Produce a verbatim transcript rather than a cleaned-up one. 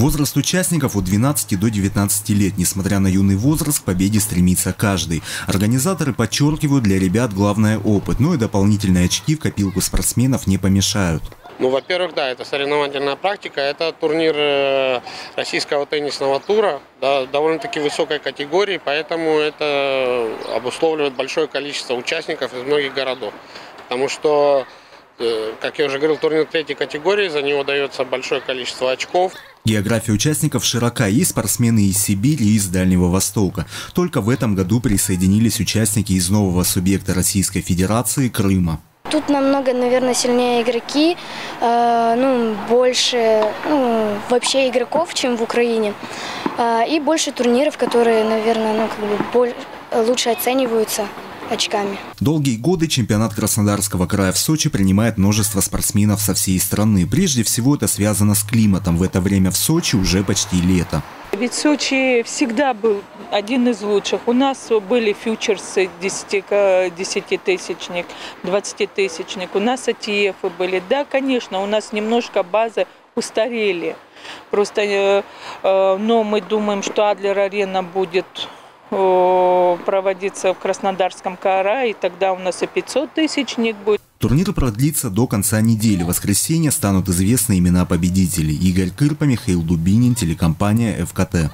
Возраст участников от двенадцати до девятнадцати лет. Несмотря на юный возраст, к победе стремится каждый. Организаторы подчеркивают, для ребят главное опыт, но и дополнительные очки в копилку спортсменов не помешают. Ну, во-первых, да, это соревновательная практика, это турнир российского теннисного тура, да, довольно-таки высокой категории, поэтому это обусловливает большое количество участников из многих городов. Потому что, как я уже говорил, турнир третьей категории, за него дается большое количество очков. География участников широка, и спортсмены из Сибири, и из Дальнего Востока. Только в этом году присоединились участники из нового субъекта Российской Федерации – Крыма. Тут намного, наверное, сильнее игроки, э, ну, больше ну, вообще игроков, чем в Украине. Э, и больше турниров, которые, наверное, ну, как бы боль, лучше оцениваются очками. Долгие годы чемпионат Краснодарского края в Сочи принимает множество спортсменов со всей страны. Прежде всего это связано с климатом. В это время в Сочи уже почти лето. Ведь Сочи всегда был один из лучших. У нас были фьючерсы десятитысячник, двадцатитысячник, у нас эй ти эфы были. Да, конечно, у нас немножко базы устарели. Просто, но мы думаем, что Адлер-арена будет проводиться в Краснодарском крае, и тогда у нас и пятисоттысячник будет. Турнир продлится до конца недели. В воскресенье станут известны имена победителей. Игорь Кырпа, Михаил Дубинин, телекомпания эф ка тэ.